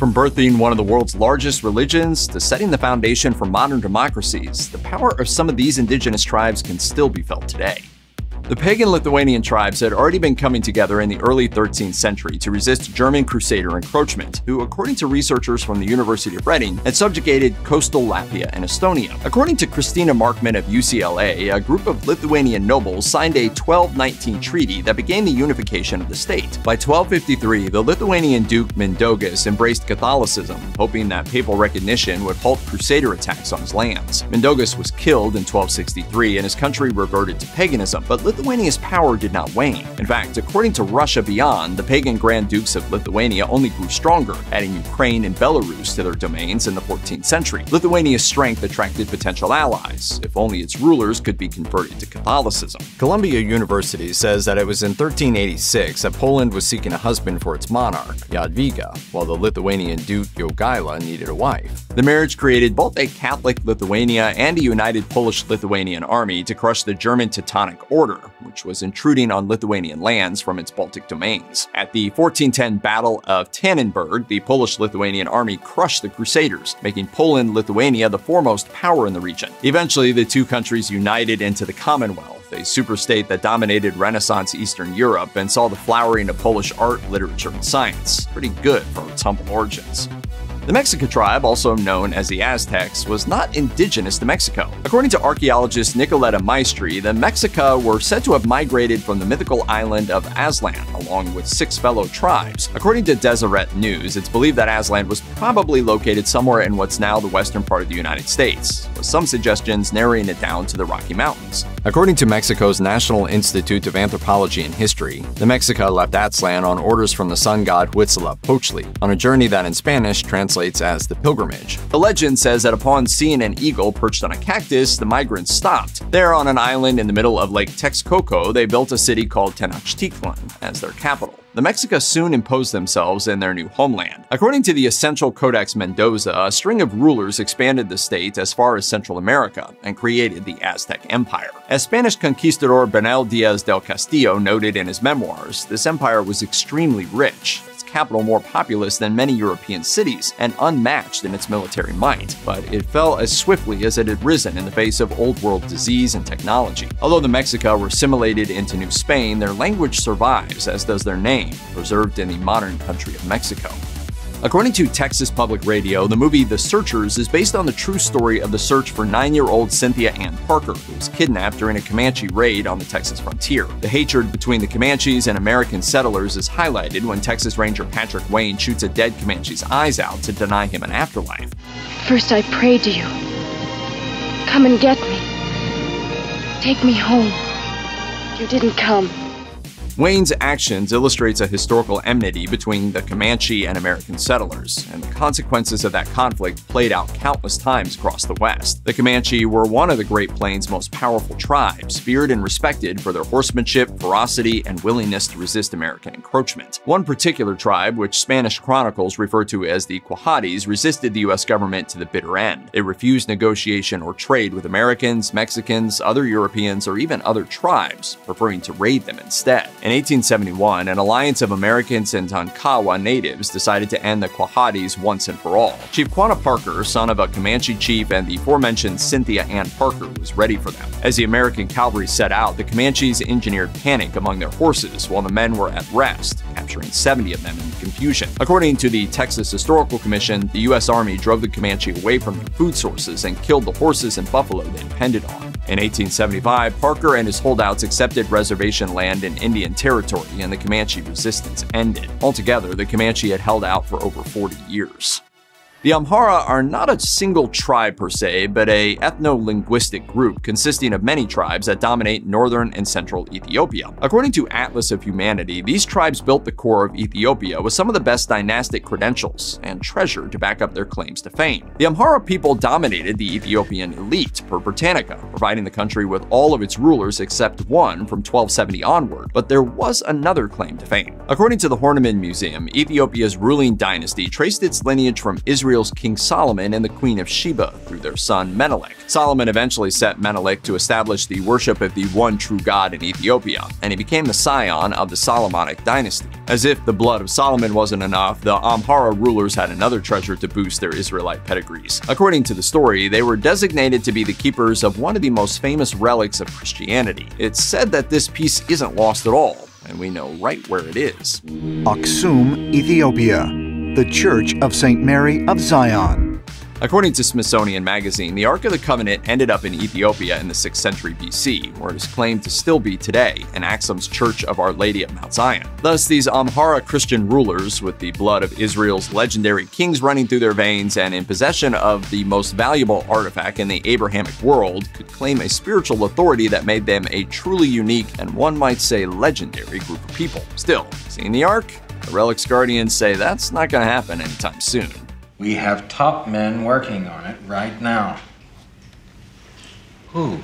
From birthing one of the world's largest religions to setting the foundation for modern democracies, the power of some of these indigenous tribes can still be felt today. The pagan Lithuanian tribes had already been coming together in the early 13th century to resist German crusader encroachment, who, according to researchers from the University of Reading, had subjugated coastal Latvia and Estonia. According to Christina Markman of UCLA, a group of Lithuanian nobles signed a 1219 treaty that began the unification of the state. By 1253, the Lithuanian Duke Mindaugas embraced Catholicism, hoping that papal recognition would halt crusader attacks on his lands. Mindaugas was killed in 1263 and his country reverted to paganism, but Lithuania's power did not wane. In fact, according to Russia Beyond, the pagan Grand Dukes of Lithuania only grew stronger, adding Ukraine and Belarus to their domains in the 14th century. Lithuania's strength attracted potential allies, if only its rulers could be converted to Catholicism. Columbia University says that it was in 1386 that Poland was seeking a husband for its monarch, Jadwiga, while the Lithuanian Duke Jogaila needed a wife. The marriage created both a Catholic Lithuania and a united Polish-Lithuanian army to crush the German Teutonic Order, which was intruding on Lithuanian lands from its Baltic domains. At the 1410 Battle of Tannenberg, the Polish-Lithuanian army crushed the Crusaders, making Poland-Lithuania the foremost power in the region. Eventually, the two countries united into the Commonwealth, a superstate that dominated Renaissance Eastern Europe and saw the flowering of Polish art, literature, and science. Pretty good for its humble origins. The Mexica tribe, also known as the Aztecs, was not indigenous to Mexico. According to archaeologist Nicoletta Maestri, the Mexica were said to have migrated from the mythical island of Aztlán, along with 6 fellow tribes. According to Deseret News, it's believed that Aztlán was probably located somewhere in what's now the western part of the United States, with some suggestions narrowing it down to the Rocky Mountains. According to Mexico's National Institute of Anthropology and History, the Mexica left Aztlán on orders from the sun god Huitzilopochtli, on a journey that in Spanish translates as the pilgrimage. The legend says that upon seeing an eagle perched on a cactus, the migrants stopped. There, on an island in the middle of Lake Texcoco, they built a city called Tenochtitlan as their capital. The Mexica soon imposed themselves in their new homeland. According to the Essential Codex Mendoza, a string of rulers expanded the state as far as Central America and created the Aztec Empire. As Spanish conquistador Bernal Diaz del Castillo noted in his memoirs, this empire was extremely rich, capital more populous than many European cities, and unmatched in its military might, but it fell as swiftly as it had risen in the face of old-world disease and technology. Although the Mexica were assimilated into New Spain, their language survives, as does their name, preserved in the modern country of Mexico. According to Texas Public Radio, the movie The Searchers is based on the true story of the search for 9-year-old Cynthia Ann Parker, who was kidnapped during a Comanche raid on the Texas frontier. The hatred between the Comanches and American settlers is highlighted when Texas Ranger Patrick Wayne shoots a dead Comanche's eyes out to deny him an afterlife. First I prayed to you, come and get me, take me home. You didn't come. Wayne's actions illustrates a historical enmity between the Comanche and American settlers, and the consequences of that conflict played out countless times across the West. The Comanche were one of the Great Plains' most powerful tribes, feared and respected for their horsemanship, ferocity, and willingness to resist American encroachment. One particular tribe, which Spanish chronicles refer to as the Quahadis, resisted the U.S. government to the bitter end. They refused negotiation or trade with Americans, Mexicans, other Europeans, or even other tribes, preferring to raid them instead. In 1871, an alliance of Americans and Tunkawa natives decided to end the Quahadis once and for all. Chief Quanah Parker, son of a Comanche chief and the aforementioned Cynthia Ann Parker, was ready for them. As the American cavalry set out, the Comanches engineered panic among their horses while the men were at rest, capturing 70 of them in confusion. According to the Texas Historical Commission, the U.S. Army drove the Comanche away from their food sources and killed the horses and buffalo they depended on. In 1875, Parker and his holdouts accepted reservation land in Indian Territory, and the Comanche resistance ended. Altogether, the Comanche had held out for over 40 years. The Amhara are not a single tribe per se, but an ethno-linguistic group consisting of many tribes that dominate northern and central Ethiopia. According to Atlas of Humanity, these tribes built the core of Ethiopia with some of the best dynastic credentials and treasure to back up their claims to fame. The Amhara people dominated the Ethiopian elite per Britannica, providing the country with all of its rulers except one from 1270 onward, but there was another claim to fame. According to the Horniman Museum, Ethiopia's ruling dynasty traced its lineage from Israel Israel's King Solomon and the Queen of Sheba through their son Menelik. Solomon eventually set Menelik to establish the worship of the one true God in Ethiopia, and he became the scion of the Solomonic dynasty. As if the blood of Solomon wasn't enough, the Amhara rulers had another treasure to boost their Israelite pedigrees. According to the story, they were designated to be the keepers of one of the most famous relics of Christianity. It's said that this piece isn't lost at all, and we know right where it is. Aksum, Ethiopia, the Church of St. Mary of Zion. According to Smithsonian Magazine, the Ark of the Covenant ended up in Ethiopia in the 6th century BC, where it is claimed to still be today in Aksum's Church of Our Lady of Mount Zion. Thus, these Amhara Christian rulers, with the blood of Israel's legendary kings running through their veins and in possession of the most valuable artifact in the Abrahamic world, could claim a spiritual authority that made them a truly unique and one might say legendary group of people. Still, seeing the Ark? The relic's guardians say that's not going to happen anytime soon. We have top men working on it right now. Who?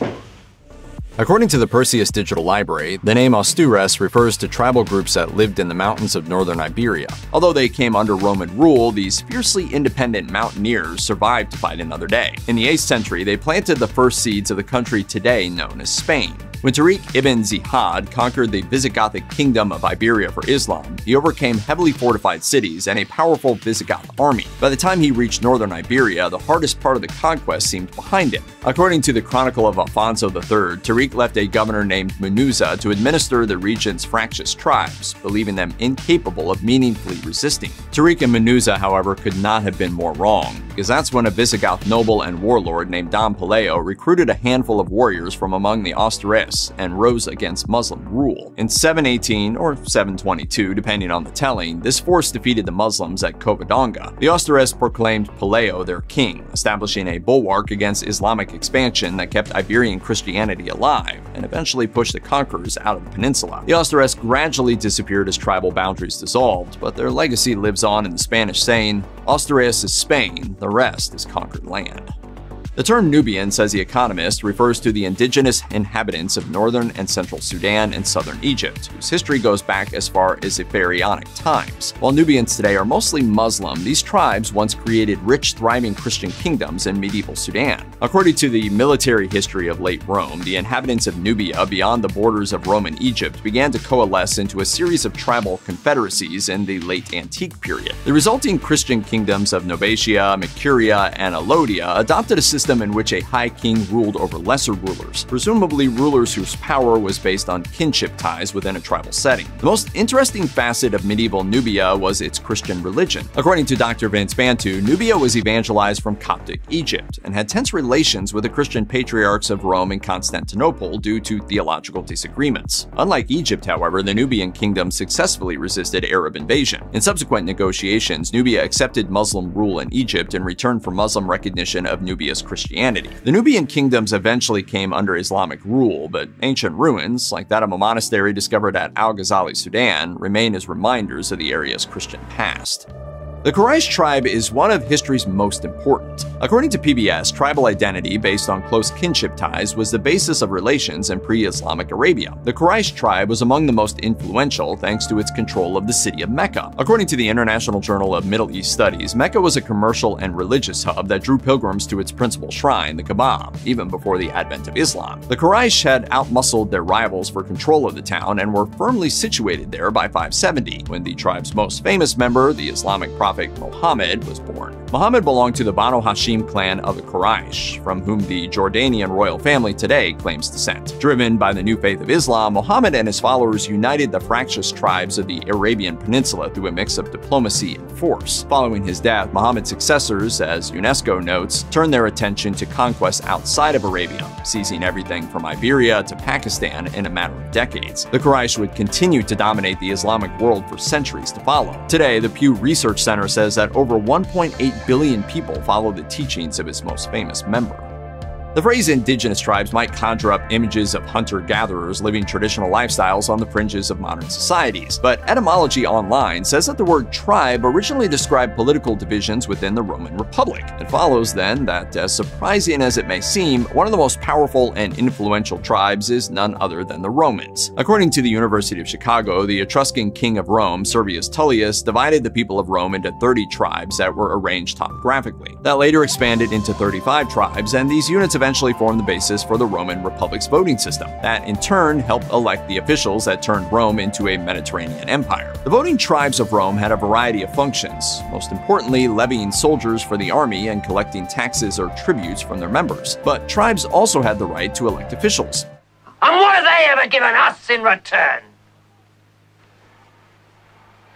According to the Perseus Digital Library, the name Astures refers to tribal groups that lived in the mountains of northern Iberia. Although they came under Roman rule, these fiercely independent mountaineers survived to fight another day. In the 8th century, they planted the first seeds of the country today known as Spain. When Tariq ibn Ziyad conquered the Visigothic kingdom of Iberia for Islam, he overcame heavily fortified cities and a powerful Visigoth army. By the time he reached northern Iberia, the hardest part of the conquest seemed behind him. According to the Chronicle of Alfonso III, Tariq left a governor named Munuza to administer the region's fractious tribes, believing them incapable of meaningfully resisting. Tariq and Munuza, however, could not have been more wrong, because that's when a Visigoth noble and warlord named Don Pelayo recruited a handful of warriors from among the Astures and rose against Muslim rule. In 718 or 722, depending on the telling, this force defeated the Muslims at Covadonga. The Astures proclaimed Pelayo their king, establishing a bulwark against Islamic expansion that kept Iberian Christianity alive and eventually pushed the conquerors out of the peninsula. The Astures gradually disappeared as tribal boundaries dissolved, but their legacy lives on in the Spanish saying, "Astures is Spain, the rest is conquered land." The term Nubian, says the economist, refers to the indigenous inhabitants of northern and central Sudan and southern Egypt, whose history goes back as far as the pharaonic times. While Nubians today are mostly Muslim, these tribes once created rich, thriving Christian kingdoms in medieval Sudan. According to the military history of late Rome, the inhabitants of Nubia beyond the borders of Roman Egypt began to coalesce into a series of tribal confederacies in the late antique period. The resulting Christian kingdoms of Nobatia, Mercuria, and Elodia adopted a system in which a high king ruled over lesser rulers, presumably rulers whose power was based on kinship ties within a tribal setting. The most interesting facet of medieval Nubia was its Christian religion. According to Dr. Vince Bantu, Nubia was evangelized from Coptic Egypt and had tense relations with the Christian patriarchs of Rome and Constantinople due to theological disagreements. Unlike Egypt, however, the Nubian kingdom successfully resisted Arab invasion. In subsequent negotiations, Nubia accepted Muslim rule in Egypt in return for Muslim recognition of Nubia's Christianity. The Nubian kingdoms eventually came under Islamic rule, but ancient ruins, like that of a monastery discovered at Al-Ghazali, Sudan, remain as reminders of the area's Christian past. The Quraysh tribe is one of history's most important. According to PBS, tribal identity based on close kinship ties was the basis of relations in pre-Islamic Arabia. The Quraysh tribe was among the most influential thanks to its control of the city of Mecca. According to the International Journal of Middle East Studies, Mecca was a commercial and religious hub that drew pilgrims to its principal shrine, the Kaaba, even before the advent of Islam. The Quraysh had outmuscled their rivals for control of the town and were firmly situated there by 570, when the tribe's most famous member, the Islamic prophet Muhammad, was born. Muhammad belonged to the Banu Hashim clan of the Quraysh, from whom the Jordanian royal family today claims descent. Driven by the new faith of Islam, Muhammad and his followers united the fractious tribes of the Arabian Peninsula through a mix of diplomacy and force. Following his death, Muhammad's successors, as UNESCO notes, turned their attention to conquest outside of Arabia, seizing everything from Iberia to Pakistan in a matter of decades. The Quraysh would continue to dominate the Islamic world for centuries to follow. Today, the Pew Research Center says that over 1.8 billion people follow the teachings of its most famous member. The phrase indigenous tribes might conjure up images of hunter-gatherers living traditional lifestyles on the fringes of modern societies, but Etymology Online says that the word tribe originally described political divisions within the Roman Republic. It follows, then, that as surprising as it may seem, one of the most powerful and influential tribes is none other than the Romans. According to the University of Chicago, the Etruscan king of Rome, Servius Tullius, divided the people of Rome into 30 tribes that were arranged topographically. That later expanded into 35 tribes, and these units of eventually formed the basis for the Roman Republic's voting system. That, in turn, helped elect the officials that turned Rome into a Mediterranean empire. The voting tribes of Rome had a variety of functions, most importantly levying soldiers for the army and collecting taxes or tributes from their members. But tribes also had the right to elect officials. And what have they ever given us in return?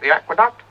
The aqueduct?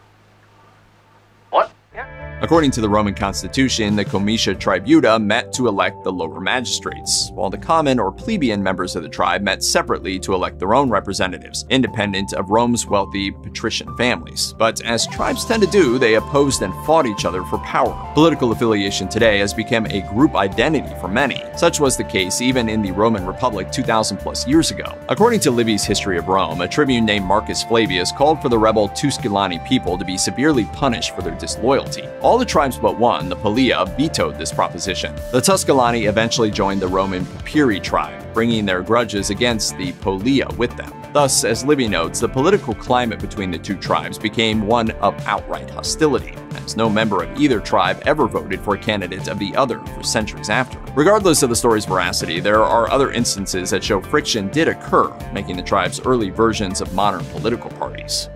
What? Yeah. According to the Roman constitution, the comitia tributa met to elect the lower magistrates, while the common or plebeian members of the tribe met separately to elect their own representatives, independent of Rome's wealthy patrician families. But as tribes tend to do, they opposed and fought each other for power. Political affiliation today has become a group identity for many. Such was the case even in the Roman Republic 2,000 plus years ago. According to Livy's History of Rome, a tribune named Marcus Flavius called for the rebel Tusculani people to be severely punished for their disloyalty. All the tribes but one, the Polia, vetoed this proposition. The Tusculani eventually joined the Roman Papyri tribe, bringing their grudges against the Polia with them. Thus, as Livy notes, the political climate between the two tribes became one of outright hostility, as no member of either tribe ever voted for a candidate of the other for centuries after. Regardless of the story's veracity, there are other instances that show friction did occur, making the tribes early versions of modern political parties.